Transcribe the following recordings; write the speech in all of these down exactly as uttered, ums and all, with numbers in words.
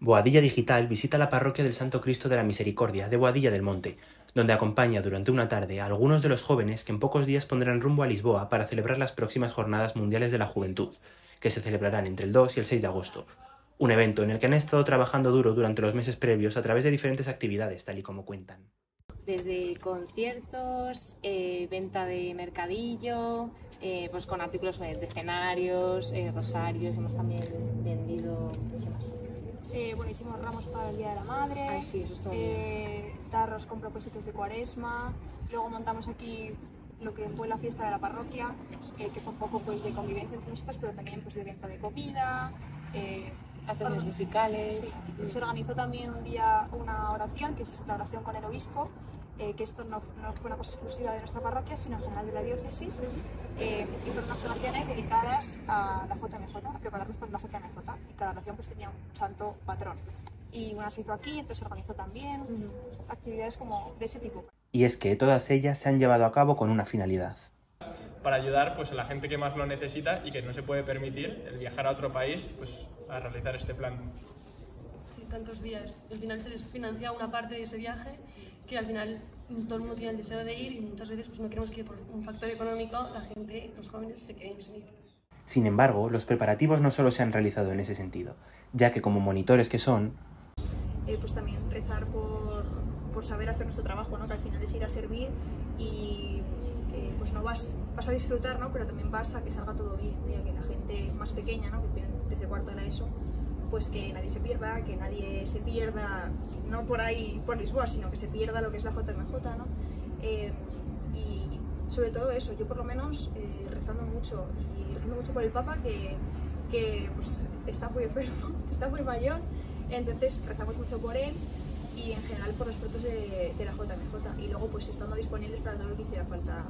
Boadilla Digital visita la Parroquia del Santo Cristo de la Misericordia de Boadilla del Monte, donde acompaña durante una tarde a algunos de los jóvenes que en pocos días pondrán rumbo a Lisboa para celebrar las próximas Jornadas Mundiales de la Juventud, que se celebrarán entre el dos y el seis de agosto. Un evento en el que han estado trabajando duro durante los meses previos a través de diferentes actividades, tal y como cuentan. Desde conciertos, eh, venta de mercadillo, eh, pues con artículos de escenarios, eh, rosarios, hemos también vendido... Eh, bueno, hicimos ramos para el Día de la Madre, ah, sí, eso está bien. Eh, tarros con propósitos de cuaresma, luego montamos aquí lo que fue la fiesta de la parroquia, eh, que fue un poco pues, de convivencia entre nosotros, pero también pues, de venta de comida, eh, actos musicales. Sí. Se organizó también un día una oración, que es la oración con el obispo, eh, que esto no, no fue una cosa exclusiva de nuestra parroquia, sino en general de la diócesis, eh, y fueron unas oraciones dedicadas a la J M J, a prepararnos para la J M J, y cada oración pues, tenía un santo patrón. Y una se hizo aquí, entonces se organizó también mm. actividades como de ese tipo. Y es que todas ellas se han llevado a cabo con una finalidad. Para ayudar pues, a la gente que más lo necesita y que no se puede permitir el viajar a otro país pues, a realizar este plan. Sí, tantos días. Al final se les financia una parte de ese viaje que al final todo el mundo tiene el deseo de ir y muchas veces pues, no queremos que por un factor económico la gente, los jóvenes, se queden sin ir. Sin embargo, los preparativos no solo se han realizado en ese sentido, ya que como monitores que son... Eh, pues también rezar por, por saber hacer nuestro trabajo, ¿no? Que al final es ir a servir y... Eh, pues no vas, vas a disfrutar, ¿no? Pero también vas a que salga todo bien, ¿no? Que la gente más pequeña, ¿no? Que viene desde cuarto de la ESO, pues que nadie se pierda, que nadie se pierda, no por ahí, por Lisboa, sino que se pierda lo que es la J M J, ¿no? Eh, y sobre todo eso, yo por lo menos eh, rezando mucho, y rezando mucho por el Papa, que, que pues, está muy enfermo, está muy mayor, entonces rezamos mucho por él, y en general por los frutos de, de la J M J y luego pues estando disponibles para todo lo que hiciera falta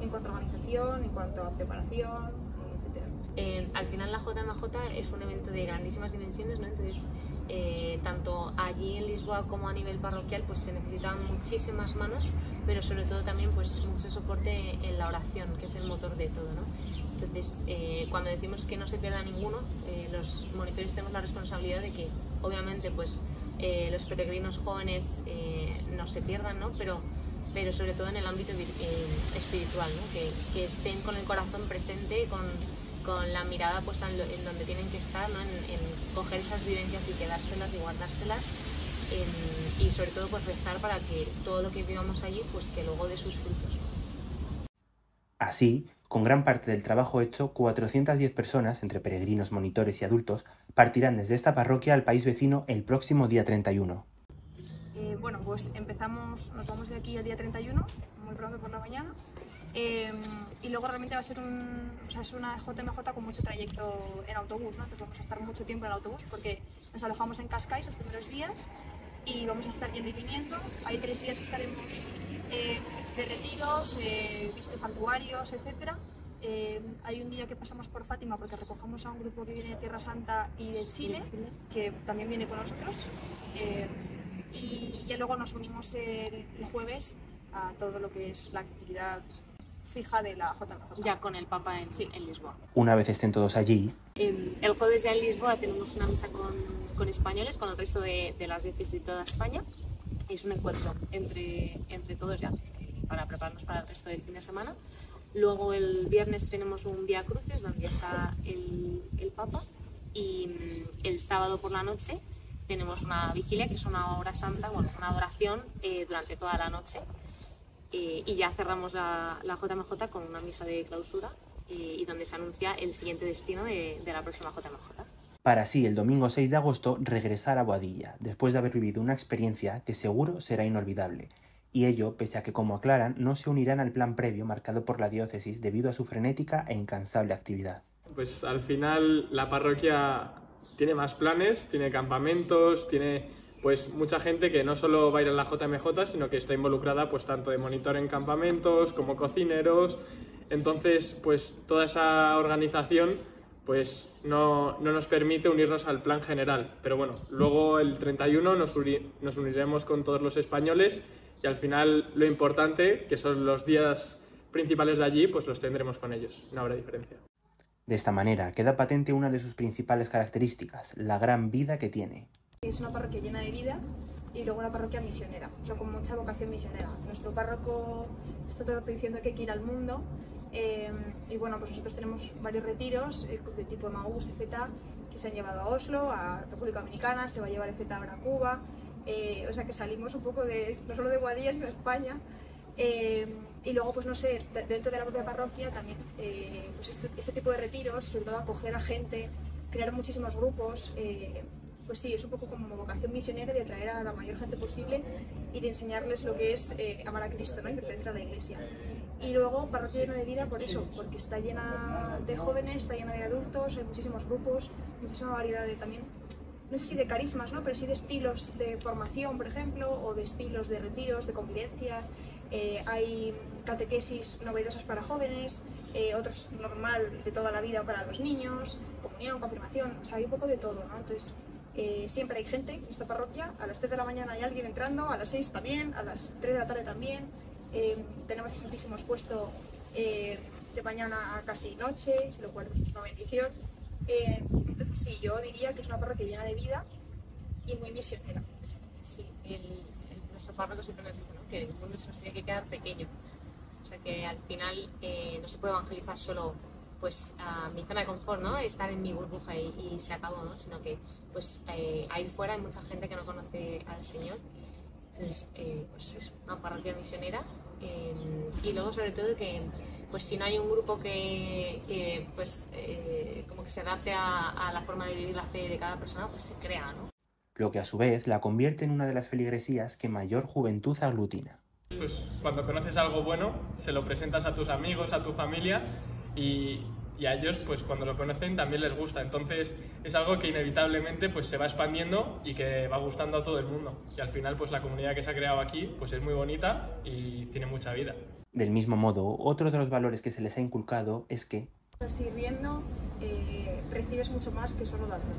en cuanto a organización, en cuanto a preparación, etcétera. Eh, al final la J M J es un evento de grandísimas dimensiones, ¿no? Entonces eh, tanto allí en Lisboa como a nivel parroquial pues se necesitan muchísimas manos, pero sobre todo también pues mucho soporte en la oración, que es el motor de todo, ¿no? Entonces eh, cuando decimos que no se pierda ninguno, eh, los monitores tenemos la responsabilidad de que obviamente pues Eh, los peregrinos jóvenes eh, no se pierdan, ¿no? Pero, pero sobre todo en el ámbito eh, espiritual, ¿no? que, que estén con el corazón presente, con, con la mirada puesta en, lo, en donde tienen que estar, ¿no? en, en coger esas vivencias y quedárselas y guardárselas en, y sobre todo pues, rezar para que todo lo que vivamos allí pues que luego dé sus frutos. Así, con gran parte del trabajo hecho, cuatrocientas diez personas, entre peregrinos, monitores y adultos, partirán desde esta parroquia al país vecino el próximo día treinta y uno. Eh, bueno, pues empezamos, nos vamos de aquí al día treinta y uno, muy pronto por la mañana, eh, y luego realmente va a ser un, o sea, es una J M J con mucho trayecto en autobús, ¿no? Entonces vamos a estar mucho tiempo en el autobús porque nos alojamos en Cascais los primeros días y vamos a estar yendo y viniendo. Hay tres días que estaremos... Eh, de retiros, de vistos santuarios, etcétera. Eh, hay un día que pasamos por Fátima porque recogemos a un grupo que viene de Tierra Santa y de Chile, que también viene con nosotros. Eh, y ya luego nos unimos el, el jueves a todo lo que es la actividad fija de la J M J. Ya con el Papa en, sí, en Lisboa. Una vez estén todos allí... Eh, el jueves ya en Lisboa tenemos una misa con, con españoles, con el resto de, de las diócesis de toda España. Es un encuentro entre, entre todos ya, para prepararnos para el resto del fin de semana. Luego el viernes tenemos un Vía Crucis, donde ya está el, el Papa, y el sábado por la noche tenemos una vigilia, que es una hora santa, bueno, una adoración eh, durante toda la noche, eh, y ya cerramos la, la J M J con una misa de clausura, eh, y donde se anuncia el siguiente destino de, de la próxima J M J. Para así, el domingo seis de agosto, regresar a Boadilla, después de haber vivido una experiencia que seguro será inolvidable. Y ello, pese a que, como aclaran, no se unirán al plan previo marcado por la diócesis debido a su frenética e incansable actividad. Pues al final la parroquia tiene más planes, tiene campamentos, tiene pues mucha gente que no solo va a ir a la J M J, sino que está involucrada pues tanto de monitor en campamentos como cocineros. Entonces, pues toda esa organización pues no, no nos permite unirnos al plan general. Pero bueno, luego el treinta y uno nos, uni- nos uniremos con todos los españoles. Y al final lo importante, que son los días principales de allí, pues los tendremos con ellos, no habrá diferencia. De esta manera queda patente una de sus principales características, la gran vida que tiene. Es una parroquia llena de vida y luego una parroquia misionera, o sea, con mucha vocación misionera. Nuestro párroco está todo el rato diciendo que hay que ir al mundo. Eh, y bueno, pues nosotros tenemos varios retiros eh, de tipo Maús, etcétera, que se han llevado a Oslo, a República Dominicana, se va a llevar etcétera ahora a Cuba. Eh, o sea que salimos un poco de, no solo de Boadilla, sino de España. Eh, y luego, pues no sé, dentro de la propia parroquia también, eh, pues este, este tipo de retiros, sobre todo acoger a gente, crear muchísimos grupos. Eh, pues sí, es un poco como vocación misionera de atraer a la mayor gente posible y de enseñarles lo que es eh, amar a Cristo, ¿no? Y pertenecer a la Iglesia. Y luego, parroquia llena de vida por eso, porque está llena de jóvenes, está llena de adultos, hay muchísimos grupos, muchísima variedad de también, no sé si de carismas, ¿no? Pero sí de estilos de formación, por ejemplo, o de estilos de retiros, de convivencias. Eh, hay catequesis novedosas para jóvenes, eh, otros normal de toda la vida para los niños, comunión, confirmación, o sea, hay un poco de todo, ¿no? Entonces, Eh, siempre hay gente en esta parroquia, a las tres de la mañana hay alguien entrando, a las seis también, a las tres de la tarde también. Eh, tenemos el Santísimo expuesto eh, de mañana a casi noche, lo cual es una bendición. Eh, entonces sí, yo diría que es una parroquia llena de vida y muy misionera. Sí, el, el, nuestro párroco siempre nos dice, ¿no?, que el mundo se nos tiene que quedar pequeño. O sea que al final eh, no se puede evangelizar solo pues a mi zona de confort, ¿no? Estar en mi burbuja y, y se acabó, ¿no? Sino que pues eh, ahí fuera hay mucha gente que no conoce al Señor. Entonces eh, pues es una parroquia misionera eh, y luego sobre todo que pues si no hay un grupo que, que pues eh, como que se adapte a, a la forma de vivir la fe de cada persona, pues se crea, ¿no? Lo que a su vez la convierte en una de las feligresías que mayor juventud aglutina. Pues cuando conoces algo bueno se lo presentas a tus amigos, a tu familia. Y, y a ellos, pues cuando lo conocen, también les gusta. Entonces, es algo que inevitablemente pues, se va expandiendo y que va gustando a todo el mundo. Y al final, pues la comunidad que se ha creado aquí pues, es muy bonita y tiene mucha vida. Del mismo modo, otro de los valores que se les ha inculcado es que... Sirviendo, eh, recibes mucho más que solo dando.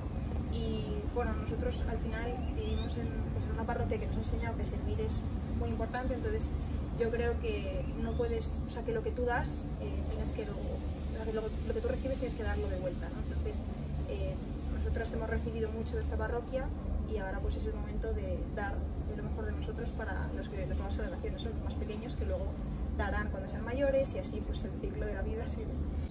Y bueno, nosotros al final vivimos en, pues, en una parroquia que nos ha enseñado que servir es muy importante, entonces... Yo creo que no puedes, o sea, que lo que tú das, eh, tienes que, lo, lo que tú recibes tienes que darlo de vuelta, ¿no? Entonces, eh, nosotros hemos recibido mucho de esta parroquia y ahora pues es el momento de dar de lo mejor de nosotros para los que las nuevas generaciones son más pequeños, que luego darán cuando sean mayores y así pues el ciclo de la vida sigue.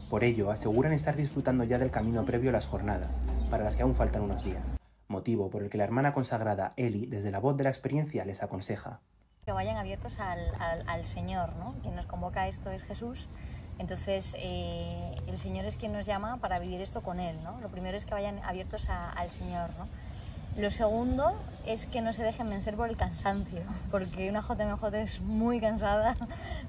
Por ello, aseguran estar disfrutando ya del camino previo a las jornadas, para las que aún faltan unos días, motivo por el que la hermana consagrada Eli, desde la voz de la experiencia, les aconseja. Que vayan abiertos al, al, al Señor, ¿no? Quien nos convoca a esto es Jesús, entonces eh, el Señor es quien nos llama para vivir esto con Él, ¿no? Lo primero es que vayan abiertos a, al Señor, ¿no? Lo segundo es que no se dejen vencer por el cansancio, porque una J M J es muy cansada,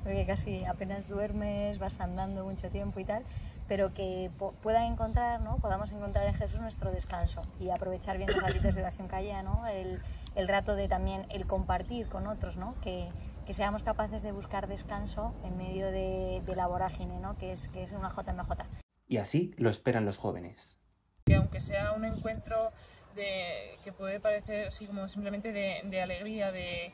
porque casi apenas duermes, vas andando mucho tiempo y tal, pero que puedan encontrar, ¿no? Podamos encontrar en Jesús nuestro descanso y aprovechar bien los ratitos de oración que haya, ¿no? El, el rato de también el compartir con otros, ¿no? Que, que seamos capaces de buscar descanso en medio de, de la vorágine, ¿no? Que es, que es una J M J. Y así lo esperan los jóvenes. Que aunque sea un encuentro de, que puede parecer así como simplemente de, de alegría, de...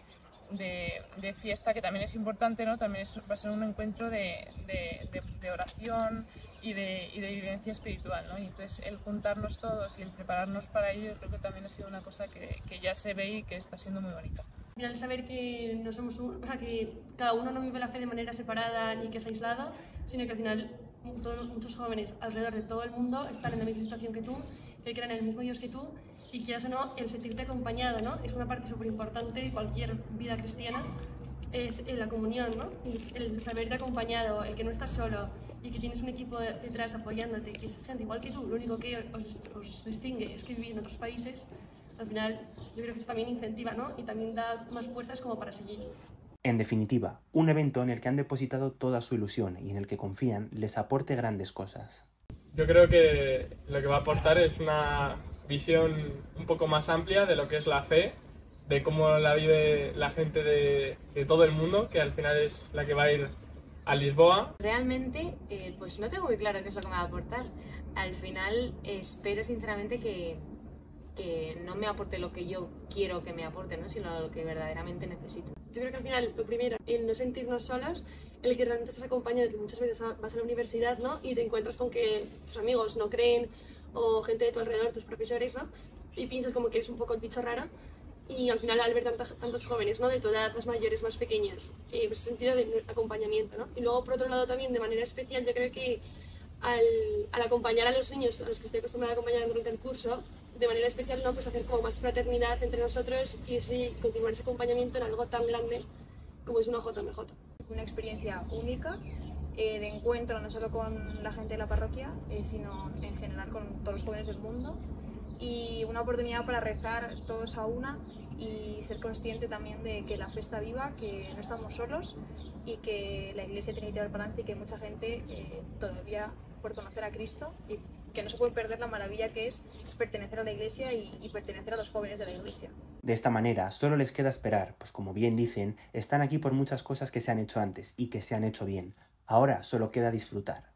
De, de fiesta, que también es importante, ¿no? También es, va a ser un encuentro de, de, de, de oración y de, y de vivencia espiritual, ¿no? Y entonces el juntarnos todos y el prepararnos para ello, yo creo que también ha sido una cosa que, que ya se ve y que está siendo muy bonita. Al final, saber que, no somos, o sea, que cada uno no vive la fe de manera separada ni que es aislada, sino que al final todos, muchos jóvenes alrededor de todo el mundo están en la misma situación que tú, que crean en el mismo Dios que tú. Y quieras o no, el sentirte acompañado, ¿no? Es una parte súper importante de cualquier vida cristiana, es la comunión, ¿no? Y el saberte acompañado, el que no estás solo y que tienes un equipo detrás apoyándote, que es gente igual que tú, lo único que os, os distingue es que vivís en otros países, al final yo creo que eso también incentiva, ¿no? Y también da más fuerzas como para seguir. En definitiva, un evento en el que han depositado toda su ilusión y en el que confían les aporte grandes cosas. Yo creo que lo que va a aportar es una visión un poco más amplia de lo que es la fe, de cómo la vive la gente de, de todo el mundo, que al final es la que va a ir a Lisboa. Realmente, eh, pues no tengo muy claro qué es lo que me va a aportar. Al final, espero sinceramente que, que no me aporte lo que yo quiero que me aporte, ¿no? Sino lo que verdaderamente necesito. Yo creo que al final, lo primero, el no sentirnos solos, el que realmente estás acompañado, que muchas veces vas a la universidad, ¿no? Y te encuentras con que tus amigos no creen, o gente de tu alrededor, tus profesores, ¿no? y piensas como que eres un poco el bicho raro. Y al final, al ver tantos, tantos jóvenes, ¿no?, de tu edad, más mayores, más pequeños, eh, pues, sentido de acompañamiento, ¿no? Y luego, por otro lado, también de manera especial, yo creo que al, al acompañar a los niños a los que estoy acostumbrada a acompañar durante el curso, de manera especial, ¿no?, pues hacer como más fraternidad entre nosotros y sí, continuar ese acompañamiento en algo tan grande como es una J M J. Una experiencia única eh, de encuentro no solo con la gente de la parroquia, eh, sino en general con todos los jóvenes del mundo. Y una oportunidad para rezar todos a una y ser consciente también de que la fe está viva, que no estamos solos y que la Iglesia tiene que tirar para adelante y que hay mucha gente eh, todavía por conocer a Cristo y que no se puede perder la maravilla que es pertenecer a la Iglesia y, y pertenecer a los jóvenes de la Iglesia. De esta manera solo les queda esperar, pues como bien dicen, están aquí por muchas cosas que se han hecho antes y que se han hecho bien. Ahora solo queda disfrutar.